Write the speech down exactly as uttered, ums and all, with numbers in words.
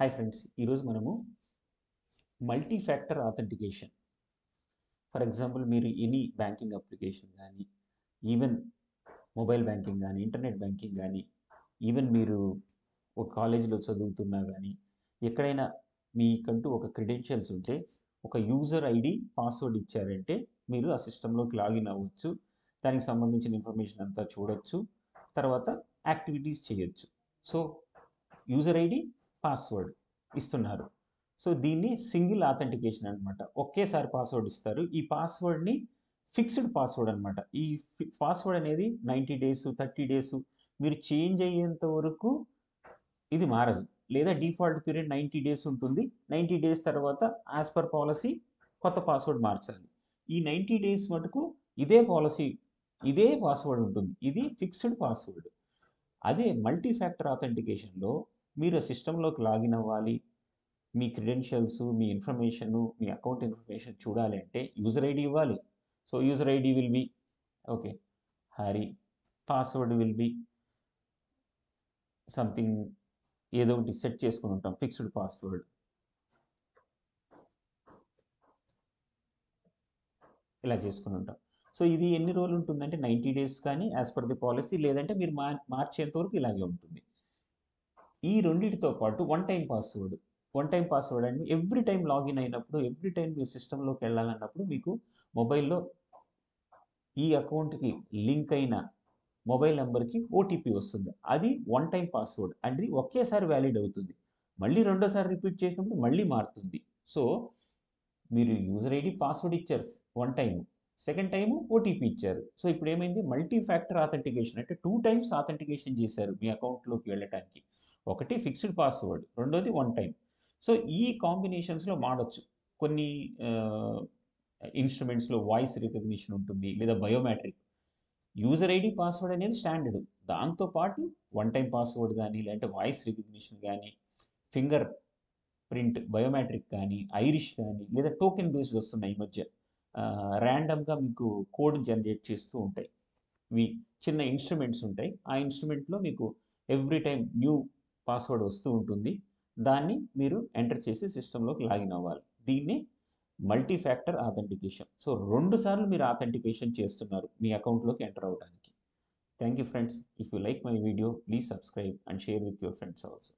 Hi friends, ఈరోజు మనము multi factor authentication, for example మీరు ఎనీ బ్యాంకింగ్ అప్లికేషన్ కానీ, ఈవెన్ మొబైల్ బ్యాంకింగ్ కానీ, ఇంటర్నెట్ బ్యాంకింగ్ కానీ, ఈవెన్ మీరు ఒక కాలేజీలో చదువుతున్నా కానీ, ఎక్కడైనా మీకంటూ ఒక క్రెడెన్షియల్స్ ఉంటే, ఒక యూజర్ ఐడి, పాస్వర్డ్ ఇచ్చారంటే మీరు ఆ సిస్టంలోకి లాగిన్ అవ్వచ్చు, దానికి సంబంధించిన ఇన్ఫర్మేషన్ అంతా చూడవచ్చు, తర్వాత యాక్టివిటీస్ చేయొచ్చు. సో యూజర్ ఐడి, పాస్వర్డ్ ఇస్తున్నారు. సో దీన్ని సింగిల్ ఆథెంటికేషన్ అనమాట. ఒకేసారి పాస్వర్డ్ ఇస్తారు. ఈ పాస్వర్డ్ని ఫిక్స్డ్ పాస్వర్డ్ అనమాట. ఈ పాస్వర్డ్ అనేది నైంటీ డేస్ థర్టీ డేస్ మీరు చేంజ్ అయ్యేంత వరకు ఇది మారదు, లేదా డిఫాల్ట్ పీరియడ్ నైంటీ డేస్ ఉంటుంది. నైంటీ డేస్ తర్వాత యాజ్ పర్ పాలసీ కొత్త పాస్వర్డ్ మార్చాలి. ఈ నైంటీ డేస్ మటుకు ఇదే పాలసీ, ఇదే పాస్వర్డ్ ఉంటుంది. ఇది ఫిక్స్డ్ పాస్వర్డ్. అదే మల్టీ ఫ్యాక్టర్ ఆథెంటికేషన్లో మీరు సిస్టంలోకి లాగిన్ అవ్వాలి, మీ క్రెడెన్షియల్స్, మీ ఇన్ఫర్మేషను, మీ అకౌంట్ ఇన్ఫర్మేషన్ చూడాలి అంటే యూజర్ ఐడి ఇవ్వాలి. So user ID will be okay Hari, password will be something, ఏదో ఒకటి సెట్ చేసుకుని ఉంటాం ఫిక్స్డ్ పాస్వర్డ్. ఇలా చేసుకుని ఉంటాం. సో ఇది ఎన్ని రోజులు ఉంటుందంటే నైంటీ డేస్ కానీ యాజ్ పర్ ది పాలసీ, లేదంటే మీరు మార్ మార్చేంత వరకు ఇలాగే ఉంటుంది. ఈ రెండింటితో పాటు one time password. One time password అంటే ఎవ్రీ టైం లాగిన్ అయినప్పుడు, ఎవ్రీ టైం మీరు సిస్టంలోకి వెళ్ళాలన్నప్పుడు మీకు మొబైల్లో ఈ అకౌంట్కి లింక్ అయిన మొబైల్ నెంబర్కి ఓటీపీ వస్తుంది. అది వన్ టైం పాస్వర్డ్ అంటే ఒకేసారి వ్యాలిడ్ అవుతుంది. మళ్ళీ రెండోసారి రిపీట్ చేసినప్పుడు మళ్ళీ మారుతుంది. సో మీరు యూజర్ ఐడి, పాస్వర్డ్ ఇచ్చారు one time, second time OTP ఇచ్చారు. సో ఇప్పుడు ఏమైంది, మల్టీ ఫ్యాక్టర్ ఆథెంటికేషన్ అంటే టూ టైమ్స్ ఆథెంటికేషన్ చేశారు మీ అకౌంట్లోకి వెళ్ళటానికి. ఒకటి ఫిక్స్డ్ పాస్వర్డ్, రెండోది వన్ టైం. సో ఈ కాంబినేషన్స్లో మాడొచ్చు. కొన్ని ఇన్స్ట్రుమెంట్స్లో వాయిస్ రికగ్నిషన్ ఉంటుంది, లేదా బయోమెట్రిక్. యూజర్ ఐడి, పాస్వర్డ్ అనేది స్టాండర్డ్. దాంతోపాటు వన్ టైం పాస్వర్డ్ కానీ, లేదంటే వాయిస్ రికగ్నిషన్ కానీ, ఫింగర్ ప్రింట్ బయోమెట్రిక్ కానీ, ఐరిష్ కానీ, లేదా టోకెన్ బేస్డ్ వస్తున్నాయి ఈ మధ్య. ర్యాండమ్గా మీకు కోడ్ జనరేట్ చేస్తూ ఉంటాయి. మీ చిన్న ఇన్స్ట్రుమెంట్స్ ఉంటాయి, ఆ ఇన్స్ట్రుమెంట్లో మీకు ఎవ్రీ టైం న్యూ పాస్వర్డ్ వస్తూ ఉంటుంది. దాన్ని మీరు ఎంటర్ చేసి సిస్టంలోకి లాగిన్ అవ్వాలి. దీన్ని మల్టీ ఫ్యాక్టర్ ఆథెంటికేషన్. సో రెండు సార్లు మీరు ఆథెంటికేషన్ చేస్తున్నారు మీ అకౌంట్లోకి ఎంటర్ అవ్వడానికి. Thank you friends. If you like my video, please subscribe and share with your friends also.